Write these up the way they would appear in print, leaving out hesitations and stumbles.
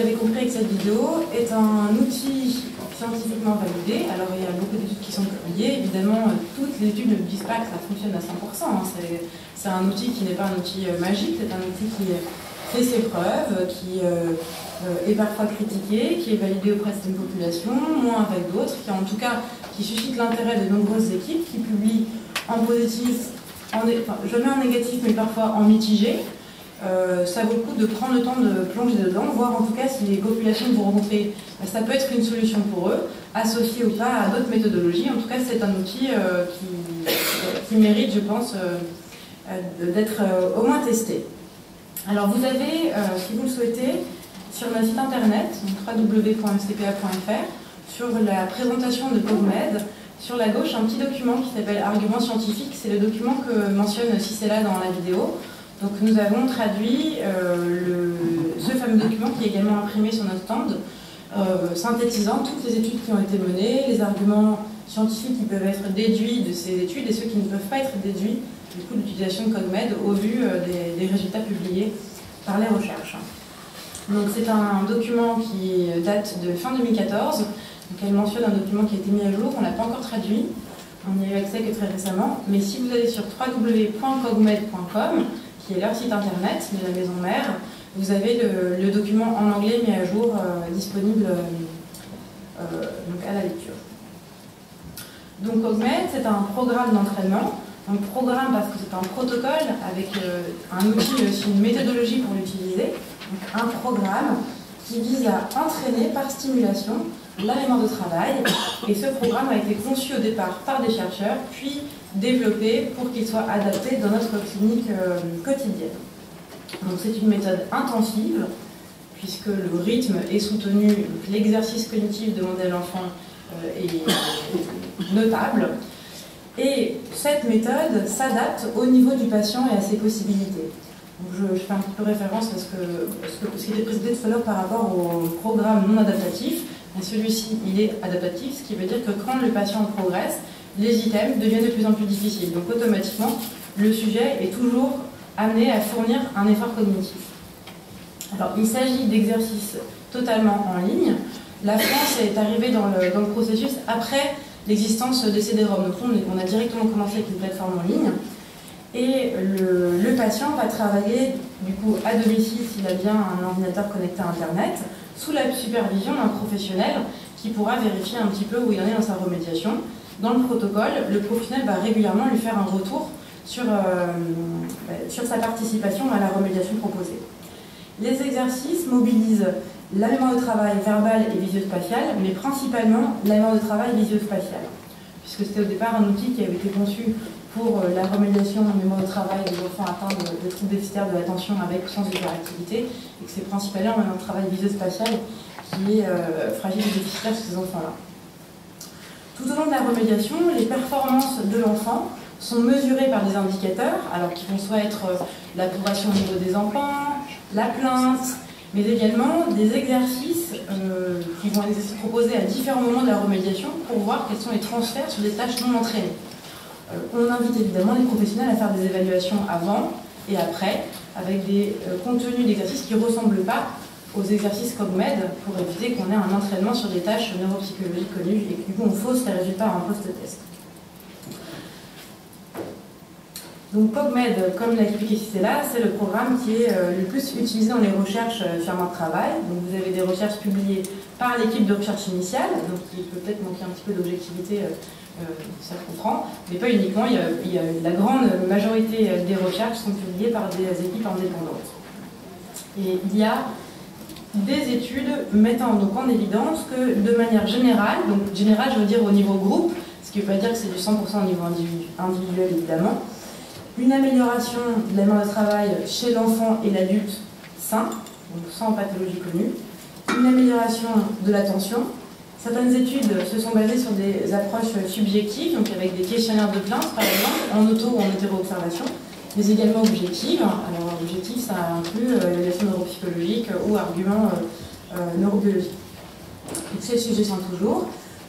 vous l'avez compris avec cette vidéo, est un outil scientifiquement validé. Alors, il y a beaucoup d'études qui sont publiées. Évidemment, toutes les études ne disent pas que ça fonctionne à 100%. C'est un outil qui n'est pas un outil magique, c'est un outil qui fait ses preuves, qui est parfois critiqué, qui est validé auprès d'une population, moins avec d'autres, qui en tout cas qui suscite l'intérêt de nombreuses équipes, qui publient en positif, jamais en négatif, mais parfois en mitigé. Ça vaut le coup de prendre le temps de plonger dedans, voir en tout cas si les populations que vous rencontrez, ça peut être une solution pour eux, associée ou pas à d'autres méthodologies. En tout cas, c'est un outil qui mérite, je pense, d'être au moins testé. Alors vous avez, si vous le souhaitez, sur notre site internet, www.mcpa.fr, sur la présentation de Cogmed, sur la gauche, un petit document qui s'appelle « Arguments scientifiques ». C'est le document que mentionne Cicela dans la vidéo. Donc nous avons traduit ce fameux document qui est également imprimé sur notre stand, synthétisant toutes les études qui ont été menées, les arguments scientifiques qui peuvent être déduits de ces études et ceux qui ne peuvent pas être déduits du coup de l'utilisation de Cogmed au vu des résultats publiés par les recherches. Donc c'est un document qui date de fin 2014, donc elle mentionne un document qui a été mis à jour, on ne l'a pas encore traduit, on n'y a eu accès que très récemment, mais si vous allez sur www.cogmed.com, qui est leur site internet de la maison mère, vous avez le document en anglais mis à jour disponible donc à la lecture. Donc Cogmed, c'est un programme d'entraînement, un programme parce que c'est un protocole avec un outil, mais aussi une méthodologie pour l'utiliser, donc un programme qui vise à entraîner par stimulation la mémoire de travail, et ce programme a été conçu au départ par des chercheurs, puis développé pour qu'il soit adapté dans notre clinique quotidienne. Donc c'est une méthode intensive, puisque le rythme est soutenu, l'exercice cognitif demandé à l'enfant est notable, et cette méthode s'adapte au niveau du patient et à ses possibilités. Donc je fais un petit peu référence à ce qui était présenté tout à l'heure par rapport au programme non adaptatif. Celui-ci, il est adaptatif, ce qui veut dire que quand le patient progresse, les items deviennent de plus en plus difficiles. Donc automatiquement, le sujet est toujours amené à fournir un effort cognitif. Alors il s'agit d'exercices totalement en ligne. La France est arrivée dans le processus après l'existence des CD-ROM. Donc on a directement commencé avec une plateforme en ligne. Et le patient va travailler du coup à domicile s'il a bien un ordinateur connecté à Internet, sous la supervision d'un professionnel qui pourra vérifier un petit peu où il en est dans sa remédiation. Dans le protocole, le professionnel va régulièrement lui faire un retour sur sa participation à la remédiation proposée. Les exercices mobilisent la mémoire de travail verbale et visio-spatiale, mais principalement la mémoire de travail visio-spatiale, puisque c'était au départ un outil qui avait été conçu pour la remédiation en mémoire de travail des enfants atteints de troubles déficitaires de l'attention avec ou sans hyperactivité, et que c'est principalement un travail visio-spatial qui est fragile et déficitaire chez ces enfants-là. Tout au long de la remédiation, les performances de l'enfant sont mesurées par des indicateurs, alors qui vont soit être la progression au niveau des enfants, la plainte, mais également des exercices qui vont être proposés à différents moments de la remédiation pour voir quels sont les transferts sur des tâches non entraînées. On invite évidemment les professionnels à faire des évaluations avant et après, avec des contenus d'exercices qui ne ressemblent pas aux exercices Cogmed, pour éviter qu'on ait un entraînement sur des tâches neuropsychologiques connues et que du coup on fausse les résultats à un post-test. Donc Cogmed, comme l'a expliqué Cicela, c'est le programme qui est le plus utilisé dans les recherches sur le travail. Donc vous avez des recherches publiées par l'équipe de recherche initiale, donc il peut peut-être manquer un petit peu d'objectivité, ça se comprend, mais pas uniquement, il y a la grande majorité des recherches sont publiées par des équipes indépendantes. Et il y a des études mettant donc en évidence que de manière générale, donc générale je veux dire au niveau groupe, ce qui ne veut pas dire que c'est du 100% au niveau individuel évidemment, une amélioration de la mémoire de travail chez l'enfant et l'adulte sain, donc sans pathologie connue, une amélioration de l'attention. Certaines études se sont basées sur des approches subjectives, donc avec des questionnaires de plainte par exemple, en auto ou en hétéro-observation, mais également objectives. Alors objectif, ça inclut évaluation neuropsychologique ou arguments neurobiologiques. C'est le sujet sans toujours.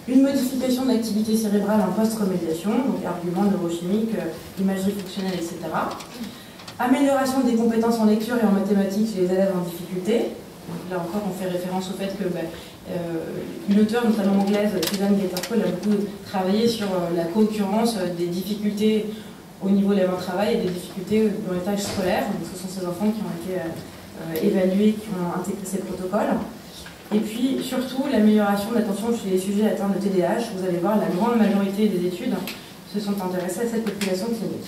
Une modification de l'activité cérébrale en post-remédiation, donc arguments neurochimiques, imagerie fonctionnelle, etc. Amélioration des compétences en lecture et en mathématiques chez les élèves en difficulté. là encore, on fait référence au fait que une auteure, notamment anglaise, Susan Gasser, a beaucoup travaillé sur la co-occurrence des difficultés au niveau de l'avant-travail et des difficultés dans les tâches scolaires. Donc, ce sont ces enfants qui ont été évalués, qui ont intégré ces protocoles. Et puis, surtout, l'amélioration de l'attention chez les sujets atteints de TDAH. Vous allez voir, la grande majorité des études se sont intéressées à cette population clinique.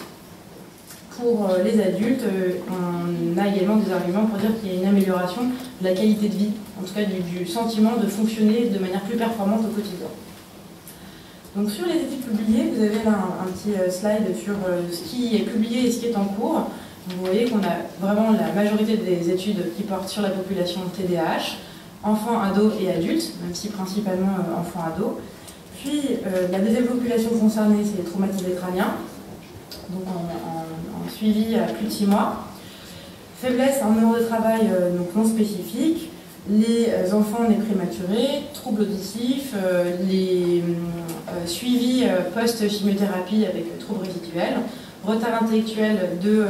Pour les adultes, on a également des arguments pour dire qu'il y a une amélioration de la qualité de vie, en tout cas du sentiment de fonctionner de manière plus performante au quotidien. Donc sur les études publiées, vous avez là un petit slide sur ce qui est publié et ce qui est en cours. Vous voyez qu'on a vraiment la majorité des études qui portent sur la population TDAH, enfants, ados et adultes, même si principalement enfants, ados. Puis la deuxième population concernée, c'est les traumatisés crâniens, donc en suivi à plus de 6 mois. Faiblesse en heures de travail donc non spécifiques, les enfants nés prématurés, troubles auditifs, les suivis post-chimiothérapie avec troubles résiduels, retard intellectuel, deux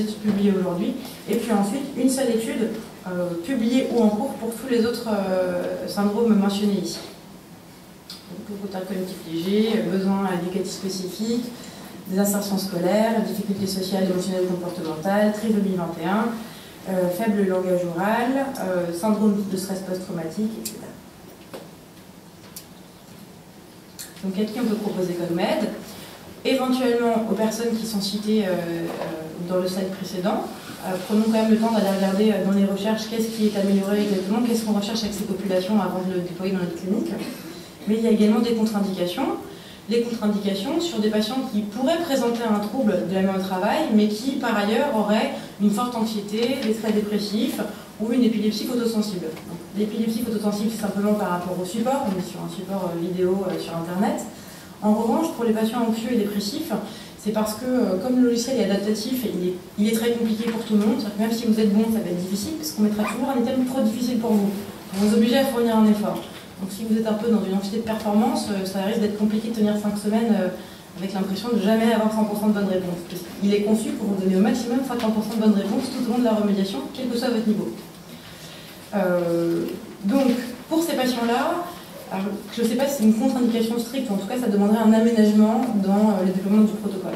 études publiées aujourd'hui, et puis ensuite une seule étude publiée ou en cours pour tous les autres syndromes mentionnés ici. Donc, retard cognitif léger, besoin éducatif spécifique, des insertions scolaires, difficultés sociales, émotionnelles, comportementales, trisomie 21, faible langage oral, syndrome de stress post-traumatique, etc. Donc à qui on peut proposer Cogmed, éventuellement aux personnes qui sont citées dans le slide précédent. Prenons quand même le temps d'aller regarder dans les recherches qu'est-ce qui est amélioré exactement, qu'est-ce qu'on recherche avec ces populations avant de le déployer dans notre clinique. Mais il y a également des contre-indications. Les contre-indications sur des patients qui pourraient présenter un trouble de la mémoire au travail, mais qui, par ailleurs, auraient une forte anxiété, des traits dépressifs ou une épilepsie photosensible. L'épilepsie photosensible, c'est simplement par rapport au support, on est sur un support vidéo sur Internet. En revanche, pour les patients anxieux et dépressifs, c'est parce que, comme le logiciel est adaptatif, il est très compliqué pour tout le monde. Même si vous êtes bon, ça va être difficile, parce qu'on mettra toujours un item trop difficile pour vous. On vous oblige à fournir un effort. Donc si vous êtes un peu dans une anxiété de performance, ça risque d'être compliqué de tenir 5 semaines avec l'impression de jamais avoir 100% de bonnes réponses. Il est conçu pour vous donner au maximum 50% de bonnes réponses tout au long de la remédiation, quel que soit votre niveau. Donc, pour ces patients-là, je ne sais pas si c'est une contre-indication stricte, en tout cas ça demanderait un aménagement dans le déploiement du protocole.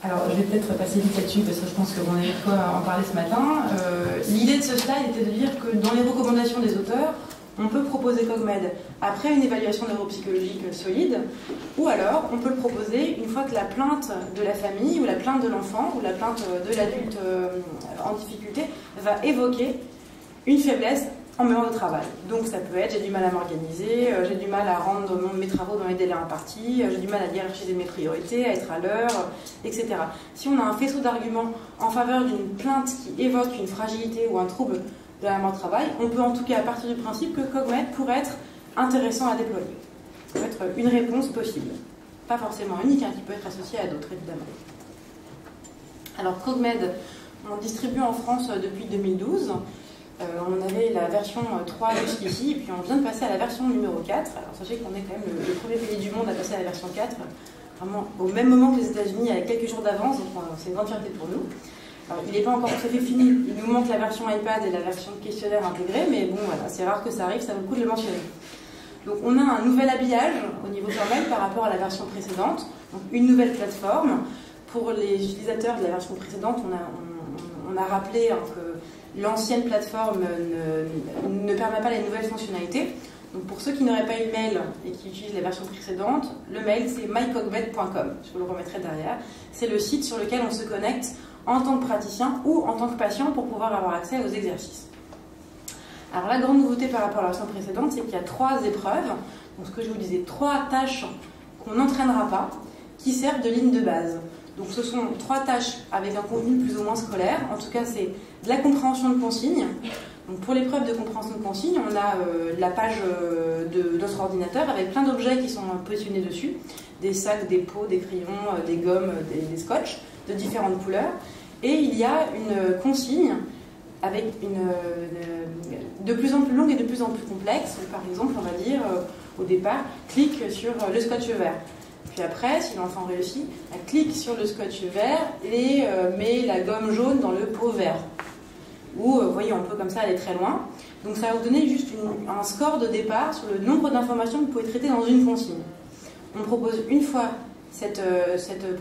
Alors, je vais peut-être passer vite là-dessus parce que je pense qu'on a eu quoi en parler ce matin. L'idée de ce slide était de dire que dans les recommandations des auteurs, on peut proposer Cogmed après une évaluation neuropsychologique solide, ou alors on peut le proposer une fois que la plainte de la famille, ou la plainte de l'enfant, ou la plainte de l'adulte en difficulté va évoquer une faiblesse en mémoire de travail. Donc ça peut être j'ai du mal à m'organiser, j'ai du mal à rendre mes travaux dans les délais impartis, j'ai du mal à hiérarchiser mes priorités, à être à l'heure, etc. Si on a un faisceau d'arguments en faveur d'une plainte qui évoque une fragilité ou un trouble de la mémoire de travail, on peut en tout cas partir du principe que Cogmed pourrait être intéressant à déployer. Ça peut être une réponse possible. Pas forcément unique, hein, qui peut être associée à d'autres évidemment. Alors Cogmed, on distribue en France depuis 2012. On avait la version 3 jusqu'ici, et puis on vient de passer à la version numéro 4. Alors sachez qu'on est quand même le premier pays du monde à passer à la version 4, vraiment au même moment que les États-Unis, avec quelques jours d'avance, donc c'est une grande fierté pour nous. Alors il n'est pas encore tout à fait fini, il nous manque la version iPad et la version questionnaire intégrée, mais bon, voilà, c'est rare que ça arrive, ça vaut le coup de le mentionner. Donc on a un nouvel habillage au niveau Cogmed par rapport à la version précédente, donc une nouvelle plateforme. Pour les utilisateurs de la version précédente, on a rappelé hein, que l'ancienne plateforme ne permet pas les nouvelles fonctionnalités. Donc pour ceux qui n'auraient pas eu mail et qui utilisent la version précédente, le mail c'est mycogmed.com, je vous le remettrai derrière. C'est le site sur lequel on se connecte en tant que praticien ou en tant que patient pour pouvoir avoir accès aux exercices. Alors la grande nouveauté par rapport à la version précédente, c'est qu'il y a 3 épreuves, donc ce que je vous disais, 3 tâches qu'on n'entraînera pas, qui servent de ligne de base. Donc ce sont 3 tâches avec un contenu plus ou moins scolaire. En tout cas, c'est de la compréhension de consignes. Donc pour l'épreuve de compréhension de consignes, on a la page de notre ordinateur avec plein d'objets qui sont positionnés dessus. Des sacs, des pots, des crayons, des gommes, des scotch de différentes couleurs. Et il y a une consigne avec une de plus en plus longue et de plus en plus complexe. Par exemple, on va dire au départ, clique sur le scotch vert. Puis après, si l'enfant réussit, elle clique sur le scotch vert et met la gomme jaune dans le pot vert. ou vous voyez, on peut comme ça aller très loin. Donc ça va vous donner juste un score de départ sur le nombre d'informations que vous pouvez traiter dans une consigne. On propose une fois cette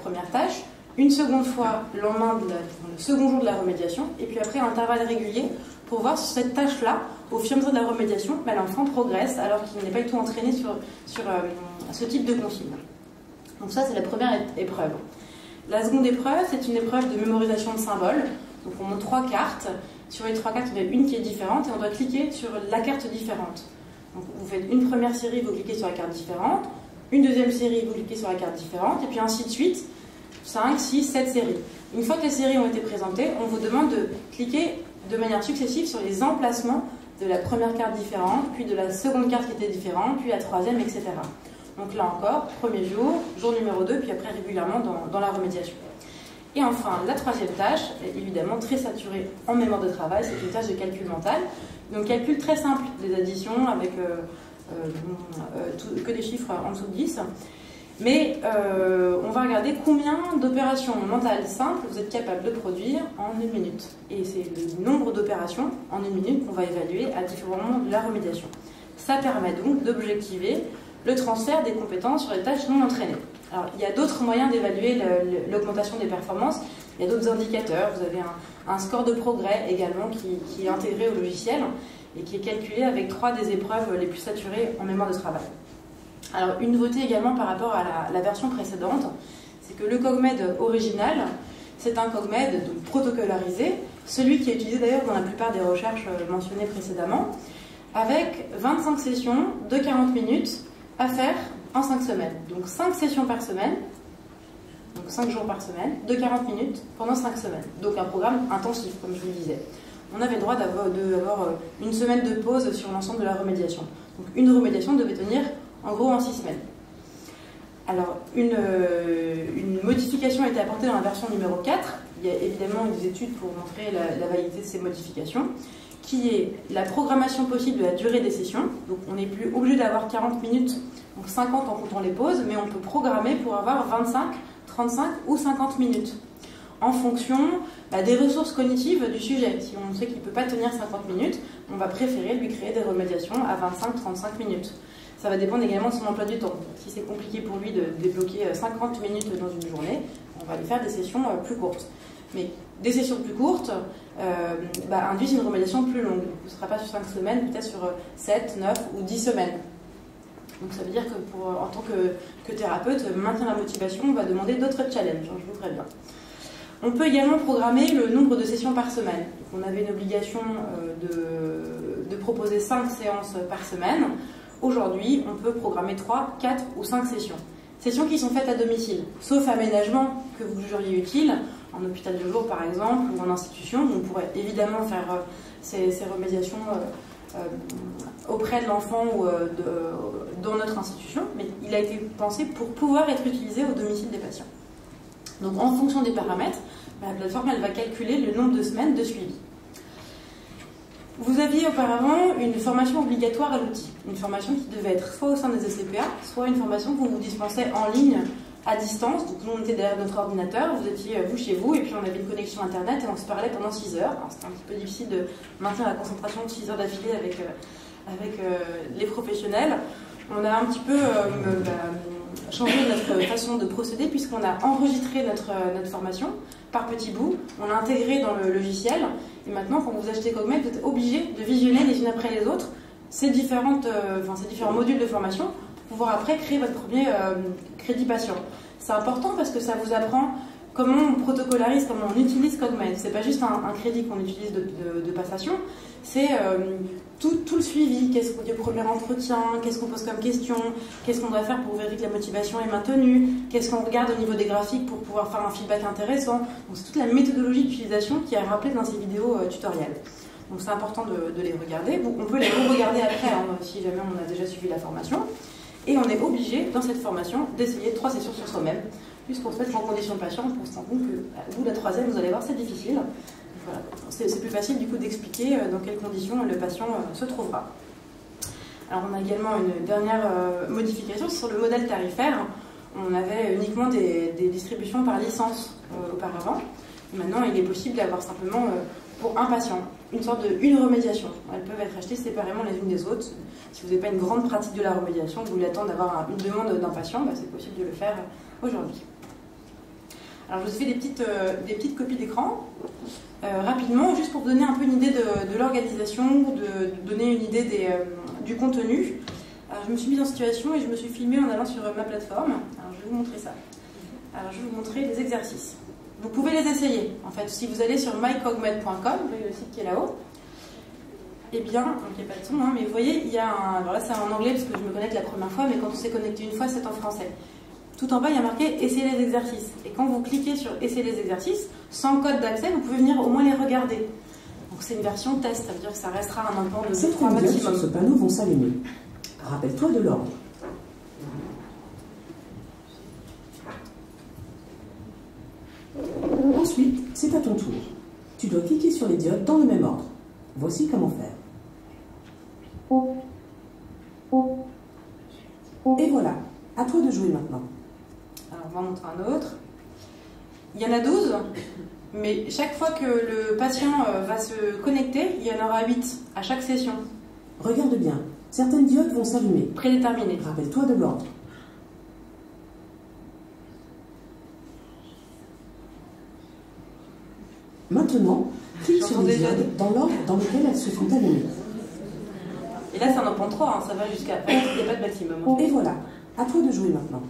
première tâche, une seconde fois le lendemain, le second jour de la remédiation, et puis après un intervalle régulier pour voir si cette tâche-là, au fur et à mesure de la remédiation, bah, l'enfant progresse alors qu'il n'est pas du tout entraîné sur ce type de consigne. Donc ça, c'est la première épreuve. La seconde épreuve, c'est une épreuve de mémorisation de symboles. Donc on monte trois cartes. Sur les trois cartes, il y en a une qui est différente et on doit cliquer sur la carte différente. Donc vous faites une première série, vous cliquez sur la carte différente. Une deuxième série, vous cliquez sur la carte différente. Et puis ainsi de suite, 5, 6, 7 séries. Une fois que les séries ont été présentées, on vous demande de cliquer de manière successive sur les emplacements de la première carte différente, puis de la seconde carte qui était différente, puis la troisième, etc. Donc là encore, premier jour, jour numéro 2, puis après régulièrement dans la remédiation. Et enfin, la troisième tâche, évidemment très saturée en mémoire de travail, c'est une tâche de calcul mental. Donc calcul très simple, des additions avec que des chiffres en dessous de 10. Mais on va regarder combien d'opérations mentales simples vous êtes capable de produire en une minute. Et c'est le nombre d'opérations en une minute qu'on va évaluer à différents moments de la remédiation. Ça permet donc d'objectiver le transfert des compétences sur les tâches non entraînées. Alors, il y a d'autres moyens d'évaluer l'augmentation des performances. Il y a d'autres indicateurs. Vous avez un score de progrès également qui est intégré au logiciel et qui est calculé avec trois des épreuves les plus saturées en mémoire de travail. Alors, une nouveauté également par rapport à la version précédente, c'est que le Cogmed original, c'est un Cogmed donc protocolarisé, celui qui est utilisé d'ailleurs dans la plupart des recherches mentionnées précédemment, avec 25 sessions de 40 minutes à faire en 5 semaines. Donc 5 sessions par semaine, donc 5 jours par semaine, de 40 minutes pendant 5 semaines. Donc un programme intensif, comme je vous le disais. On avait le droit d'avoir une semaine de pause sur l'ensemble de la remédiation. Donc une remédiation devait tenir en gros en 6 semaines. Alors, une modification a été apportée dans la version numéro 4. Il y a évidemment des études pour montrer la validité de ces modifications, qui est la programmation possible de la durée des sessions. Donc on n'est plus obligé d'avoir 40 minutes, donc 50 en comptant les pauses, mais on peut programmer pour avoir 25, 35 ou 50 minutes, en fonction des ressources cognitives du sujet. Si on sait qu'il ne peut pas tenir 50 minutes, on va préférer lui créer des remédiations à 25-35 minutes. Ça va dépendre également de son emploi du temps. Si c'est compliqué pour lui de débloquer 50 minutes dans une journée, on va lui faire des sessions plus courtes. Mais des sessions plus courtes induisent une remédiation plus longue. Ce ne sera pas sur 5 semaines, peut-être sur 7, 9 ou 10 semaines. Donc ça veut dire que en tant que thérapeute, maintenir la motivation va demander d'autres challenges, hein, je vous préviens. On peut également programmer le nombre de sessions par semaine. Donc, on avait une obligation de proposer 5 séances par semaine. Aujourd'hui, on peut programmer 3, 4 ou 5 sessions. Sessions qui sont faites à domicile, sauf aménagement que vous jugeriez utile, en hôpital de jour par exemple, ou en institution, où on pourrait évidemment faire ces remédiations auprès de l'enfant ou dans notre institution, mais il a été pensé pour pouvoir être utilisé au domicile des patients. Donc en fonction des paramètres, la plateforme elle va calculer le nombre de semaines de suivi. Vous aviez auparavant une formation obligatoire à l'outil, une formation qui devait être soit au sein des ECPA, soit une formation qu'on vous dispensait en ligne, à distance. Donc nous on était derrière notre ordinateur, vous étiez vous chez vous, et puis on avait une connexion internet et on se parlait pendant 6 heures. C'était un petit peu difficile de maintenir la concentration de 6 heures d'affilée avec les professionnels. On a un petit peu changé notre façon de procéder puisqu'on a enregistré notre formation par petits bouts, on l'a intégré dans le logiciel. Et maintenant, quand vous achetez Cogmed, vous êtes obligé de visionner les unes après les autres ces différents modules de formation pour pouvoir après créer votre premier crédit patient. C'est important parce que ça vous apprend comment on protocolarise, comment on utilise Cogmed. C'est pas juste un crédit qu'on utilise de passation, c'est tout le suivi. Qu'est-ce qu'on dit au premier entretien, qu'est-ce qu'on pose comme question, qu'est-ce qu'on doit faire pour vérifier que la motivation est maintenue, qu'est-ce qu'on regarde au niveau des graphiques pour pouvoir faire un feedback intéressant. Donc c'est toute la méthodologie d'utilisation qui est rappelée dans ces vidéos tutoriels. Donc c'est important de les regarder. Bon, on peut les re-regarder après si jamais on a déjà suivi la formation. Et on est obligé, dans cette formation, d'essayer 3 sessions sur soi-même, puisqu'on se met en condition de patient pour se rendre compte qu'au bout de la 3e, vous allez voir, c'est difficile. Voilà. C'est plus facile du coup d'expliquer dans quelles conditions le patient se trouvera. Alors on a également une dernière modification sur le modèle tarifaire. On avait uniquement des distributions par licence auparavant. Maintenant, il est possible d'avoir simplement, pour un patient, une sorte de remédiation. Elles peuvent être achetées séparément les unes des autres. Si vous n'avez pas une grande pratique de la remédiation, vous voulez attendre d'avoir une demande d'un patient, bah, c'est possible de le faire aujourd'hui. Alors, je vous ai fait des petites copies d'écran, rapidement, juste pour vous donner un peu une idée de l'organisation, de donner une idée du contenu. Alors, je me suis mise en situation et je me suis filmée en allant sur ma plateforme. Alors, je vais vous montrer ça. Alors, je vais vous montrer les exercices. Vous pouvez les essayer. En fait, si vous allez sur mycogmed.com, vous voyez le site qui est là-haut, eh bien, donc il n'y a pas de son, hein, mais vous voyez, il y a un... Alors là, c'est en anglais parce que je me connecte la première fois, mais quand on s'est connecté une fois, c'est en français. Tout en bas, il y a marqué « Essayez les exercices ». Et quand vous cliquez sur « Essayez les exercices », sans code d'accès, vous pouvez venir au moins les regarder. Donc c'est une version test, ça veut dire que ça restera un enfant de 3 maximum. Sur ce panneau vont s'allumer. Rappelle-toi de l'ordre. Ensuite, c'est à ton tour. Tu dois cliquer sur les diodes dans le même ordre. Voici comment faire. Et voilà, à toi de jouer maintenant. Alors, on va en montrer un autre. Il y en a 12, mais chaque fois que le patient va se connecter, il y en aura 8 à chaque session. Regarde bien, certaines diodes vont s'allumer. Prédéterminées. Rappelle-toi de l'ordre. Maintenant, clique sur les diodes dans l'ordre dans lequel elles se sont allumées. Et là, c'est un empan 3, hein, ça va jusqu'à 1, il n'y a pas de maximum. Hein. Et voilà, à toi de jouer maintenant.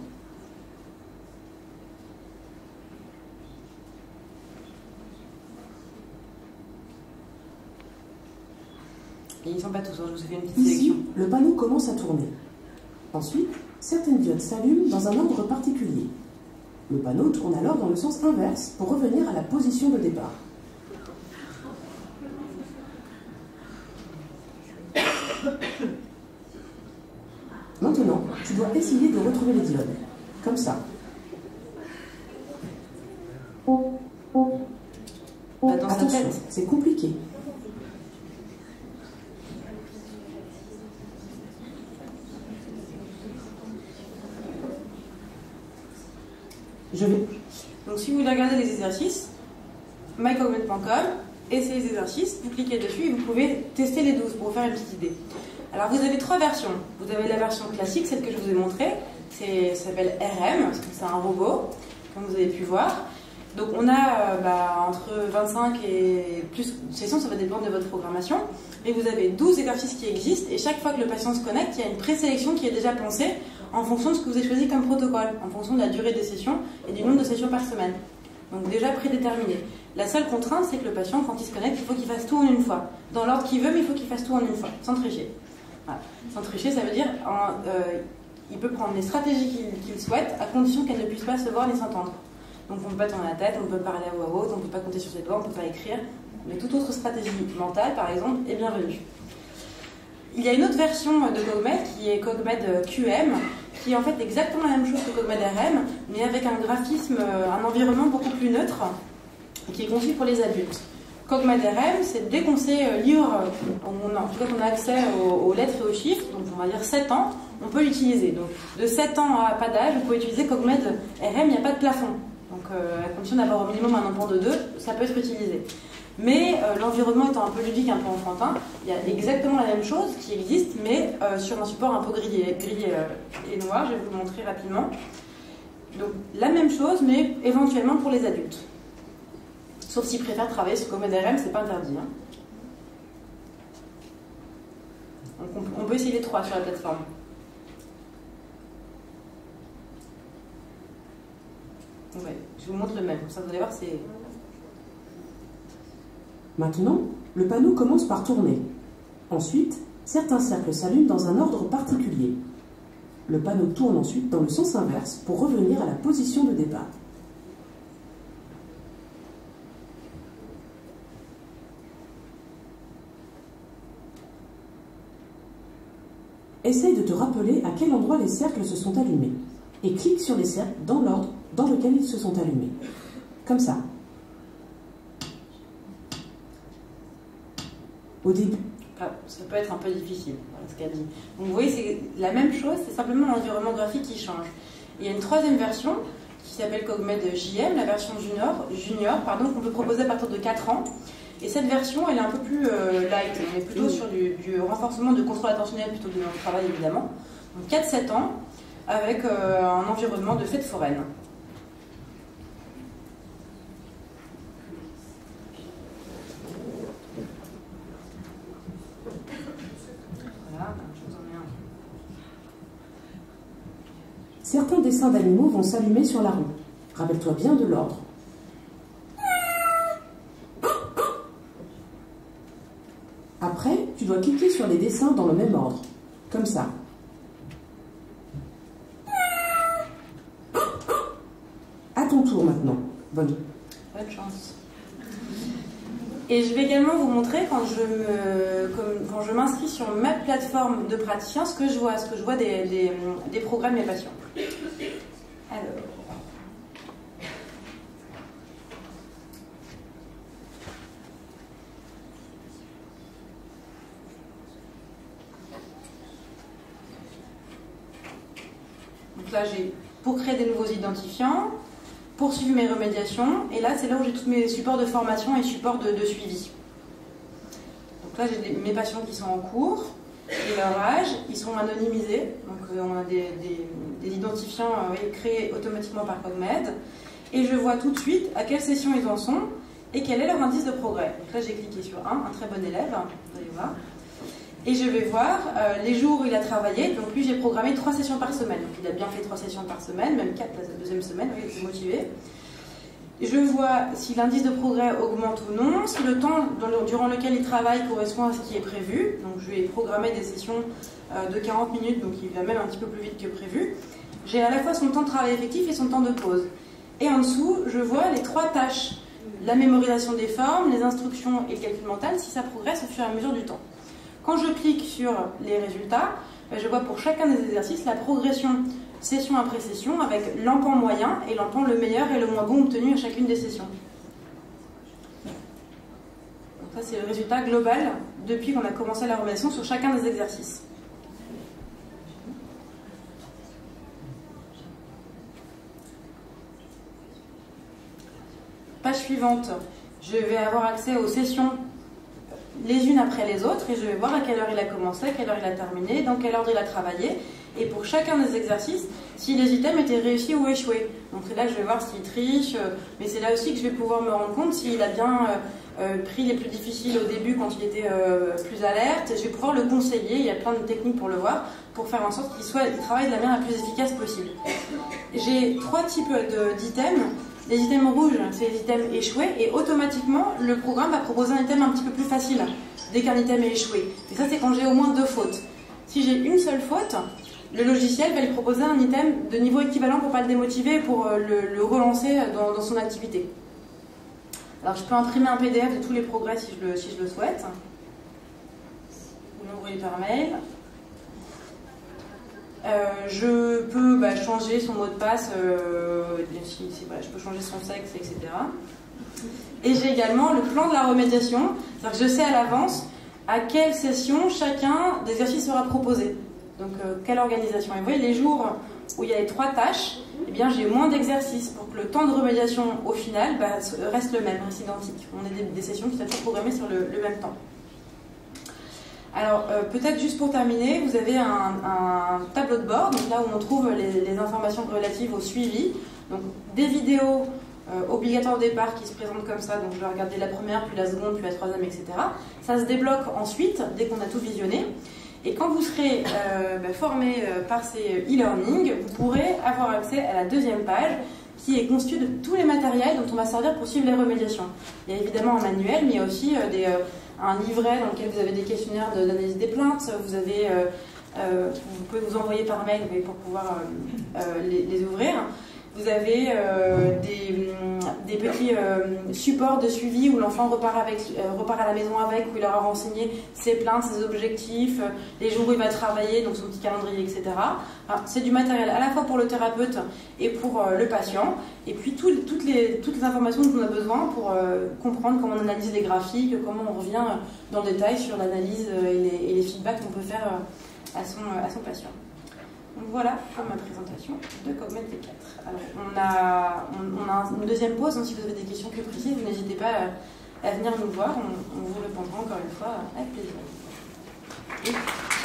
Et ils ne sont pas tous, je vous ai fait une petite sélection. Ici, le panneau commence à tourner. Ensuite, certaines diodes s'allument dans un ordre particulier. Le panneau tourne alors dans le sens inverse pour revenir à la position de départ. Maintenant, tu dois essayer de retrouver les diodes. Comme ça. Attention, c'est compliqué. Donc si vous voulez regarder les exercices, mycogmed.com, essayez les exercices, vous cliquez dessus et vous pouvez tester les 12 pour vous faire une petite idée. Alors vous avez 3 versions. Vous avez la version classique, celle que je vous ai montrée, ça s'appelle RM, parce que c'est un robot, comme vous avez pu voir. Donc on a entre 25 et plus de sessions, ça va dépendre de votre programmation. Et vous avez 12 exercices qui existent et chaque fois que le patient se connecte, il y a une présélection qui est déjà pensée en fonction de ce que vous avez choisi comme protocole, en fonction de la durée des sessions et du nombre de sessions par semaine. Donc déjà prédéterminé. La seule contrainte, c'est que le patient, quand il se connecte, il faut qu'il fasse tout en une fois. Dans l'ordre qu'il veut, mais il faut qu'il fasse tout en une fois, sans tricher. Voilà. Sans tricher, ça veut dire il peut prendre les stratégies qu'il souhaite, à condition qu'elle ne puisse pas se voir ni s'entendre. Donc on ne peut pas tourner la tête, on ne peut pas parler à voix haute, on ne peut pas compter sur ses doigts, on ne peut pas écrire. Mais toute autre stratégie mentale, par exemple, est bienvenue. Il y a une autre version de Cogmed, qui est Cogmed QM, qui est en fait exactement la même chose que Cogmed RM, mais avec un graphisme, un environnement beaucoup plus neutre, qui est conçu pour les adultes. Cogmed RM, c'est dès qu'on sait lire, en tout cas qu'on a accès aux lettres et aux chiffres, donc on va dire 7 ans, on peut l'utiliser. Donc de 7 ans à pas d'âge, vous pouvez utiliser Cogmed RM, il n'y a pas de plafond. Donc à condition d'avoir au minimum un empan de 2, ça peut être utilisé. Mais l'environnement étant un peu ludique, un peu enfantin, il y a exactement la même chose qui existe, mais sur un support un peu gris et noir. Je vais vous le montrer rapidement. Donc la même chose, mais éventuellement pour les adultes. Sauf s'ils préfèrent travailler sur Cogmed RM, c'est pas interdit. Hein. Donc on peut essayer les 3 sur la plateforme. Ouais, je vous montre le même, comme ça vous allez voir, c'est... Maintenant, le panneau commence par tourner. Ensuite, certains cercles s'allument dans un ordre particulier. Le panneau tourne ensuite dans le sens inverse pour revenir à la position de départ. Essaye de te rappeler à quel endroit les cercles se sont allumés et clique sur les cercles dans l'ordre dans lequel ils se sont allumés. Comme ça. Au début. Ah, ça peut être un peu difficile, voilà ce qu'elle dit. Donc vous voyez, c'est la même chose, c'est simplement l'environnement graphique qui change. Et il y a une 3e version qui s'appelle Cogmed JM, la version junior, qu'on peut proposer à partir de 4 ans. Et cette version, elle est un peu plus light, on est plutôt sur du renforcement de contrôle attentionnel plutôt que de travail évidemment. Donc 4-7 ans, avec un environnement de fête foraine. Certains dessins d'animaux vont s'allumer sur la rue. Rappelle-toi bien de l'ordre. Après, tu dois cliquer sur les dessins dans le même ordre, comme ça. À ton tour maintenant. Bonne chance. Et je vais également vous montrer quand je m'inscris sur ma plateforme de praticien ce que je vois des programmes des patients. Alors. Donc là, j'ai pour créer des nouveaux identifiants, poursuivre mes remédiations, et là, c'est là où j'ai tous mes supports de formation et supports de suivi. Donc là, j'ai mes patients qui sont en cours, et leur âge, ils sont anonymisés, donc on a des identifiants créés automatiquement par Cogmed, et je vois tout de suite à quelle session ils en sont, et quel est leur indice de progrès. Donc là, j'ai cliqué sur un très bon élève, vous allez voir, et je vais voir les jours où il a travaillé. Donc lui, j'ai programmé 3 sessions par semaine. Donc il a bien fait 3 sessions par semaine, même 4 la deuxième semaine, il était motivé. Je vois si l'indice de progrès augmente ou non, si le temps durant lequel il travaille correspond à ce qui est prévu. Donc je vais programmer des sessions de 40 minutes, donc il va même un petit peu plus vite que prévu. J'ai à la fois son temps de travail effectif et son temps de pause. Et en dessous, je vois les 3 tâches, la mémorisation des formes, les instructions et le calcul mental, si ça progresse au fur et à mesure du temps. Quand je clique sur les résultats, je vois pour chacun des exercices la progression session après session avec l'empan moyen et l'empan le meilleur et le moins bon obtenu à chacune des sessions. Donc ça, c'est le résultat global depuis qu'on a commencé la remédiation sur chacun des exercices. Page suivante, je vais avoir accès aux sessions les unes après les autres, et je vais voir à quelle heure il a commencé, à quelle heure il a terminé, dans quelle ordre il a travaillé, et pour chacun des exercices, si les items étaient réussis ou échoués. Donc là, je vais voir s'il triche, mais c'est là aussi que je vais pouvoir me rendre compte s'il a bien pris les plus difficiles au début quand il était plus alerte. Je vais pouvoir le conseiller, il y a plein de techniques pour le voir, pour faire en sorte qu'il travaille de la manière la plus efficace possible. J'ai 3 types d'items. Les items rouges, c'est les items échoués, et automatiquement, le programme va proposer un item un petit peu plus facile dès qu'un item est échoué. Et ça, c'est quand j'ai au moins 2 fautes. Si j'ai une seule faute, le logiciel va lui proposer un item de niveau équivalent pour ne pas le démotiver et pour le relancer dans son activité. Alors, je peux imprimer un PDF de tous les progrès si je le souhaite. Ou l'envoyer par mail. Je peux changer son mot de passe, je peux changer son sexe, etc. Et j'ai également le plan de la remédiation, c'est-à-dire que je sais à l'avance à quelle session chacun des exercices sera proposé. Donc quelle organisation. Et vous voyez, les jours où il y a les 3 tâches, eh bien j'ai moins d'exercices pour que le temps de remédiation au final reste le même, reste identique. On a des sessions qui sont toujours programmées sur le même temps. Alors, peut-être juste pour terminer, vous avez un tableau de bord, donc là où on trouve les informations relatives au suivi. Donc, des vidéos obligatoires au départ qui se présentent comme ça, donc je vais regarder la première, puis la seconde, puis la troisième, etc. Ça se débloque ensuite, dès qu'on a tout visionné. Et quand vous serez formé par ces e-learning, vous pourrez avoir accès à la 2e page, qui est constituée de tous les matériels dont on va servir pour suivre les remédiations. Il y a évidemment un manuel, mais il y a aussi un livret dans lequel vous avez des questionnaires d'analyse des plaintes, vous pouvez vous envoyer par mail pour pouvoir les ouvrir. Vous avez des petits supports de suivi où l'enfant repart à la maison où il aura renseigné ses plaintes, ses objectifs, les jours où il va travailler, donc son petit calendrier, etc. Enfin, c'est du matériel à la fois pour le thérapeute et pour le patient. Et puis toutes les informations dont on a besoin pour comprendre comment on analyse les graphiques, comment on revient dans le détail sur l'analyse et les feedbacks qu'on peut faire à son patient. Voilà pour ma présentation de Cogmed D4. Alors, on a une deuxième pause, hein, si vous avez des questions plus précises, n'hésitez pas à venir nous voir, on vous répondra encore une fois avec plaisir.